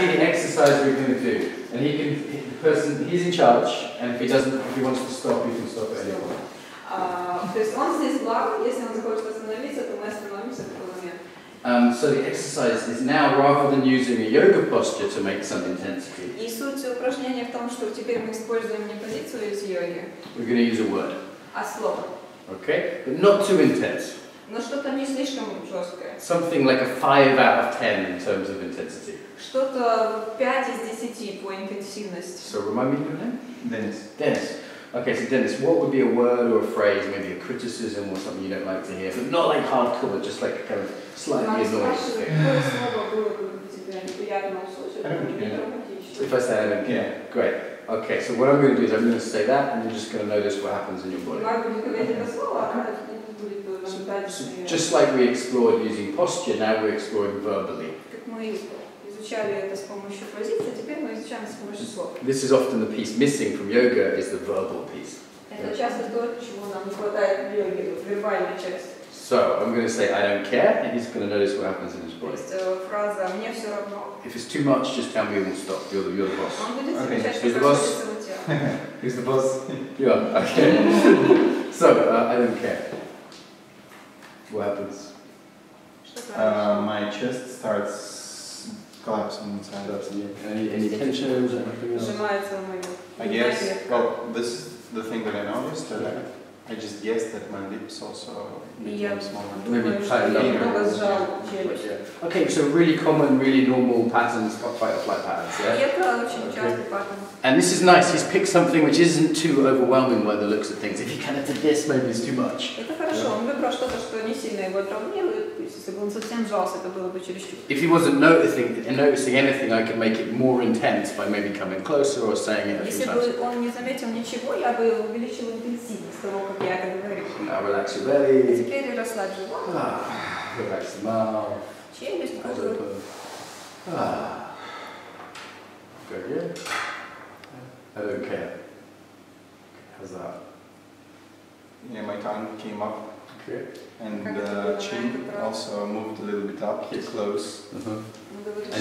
actually the exercise we're going to do. And he can, the person, he's in charge, and if he doesn't, if he wants to stop, he can stop at any moment. So the exercise is now, rather than using a yoga posture to make some intensity, we're going to use a word. Okay? But not too intense. Something like a 5 out of 10 in terms of intensity. So remind me your name? Dennis. Dennis. Okay, so Dennis, what would be a word or a phrase, maybe a criticism or something you don't like to hear, but not like hardcore, just like kind of slightly annoying thing? I don't care. If I say I don't care, great. Okay, so what I'm going to do is I'm going to say that, and you're just going to notice what happens in your body. Okay. So just like we explored using posture, now we're exploring verbally. This is often the piece missing from yoga, is the verbal piece. Right? So I'm going to say I don't care, and he's going to notice what happens in his body. If it's too much, just tell me and we'll stop. You're the boss. Okay. Who's the boss? Who's the boss? You are. Okay. So I don't care. What happens? My chest starts collapsing inside. Any tensions or anything else? I guess, well, this is the thing that I noticed. I just guessed that my lips also became smaller. Maybe tightened up. Okay, so really common, really normal patterns, fight or flight patterns. Yeah? Okay. And this is nice, he's picked something which isn't too overwhelming by the looks of things. If he kind of did this, maybe it's too much. If he wasn't noticing anything, I could make it more intense by maybe coming closer or saying it a few times. Now relax your belly. Relax the mouth. Very good. I don't care. How's that? Yeah, my tongue came up. Okay. And the chin also moved a little bit up, yes. Close. And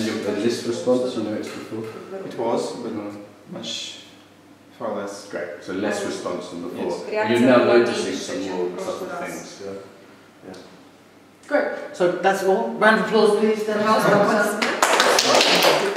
this response, you noticed before? It was, but much far less. Great, so less response than before. Yes. You're now noticing some more subtle things. Yeah. Yeah. Great, so that's all. Round of applause please.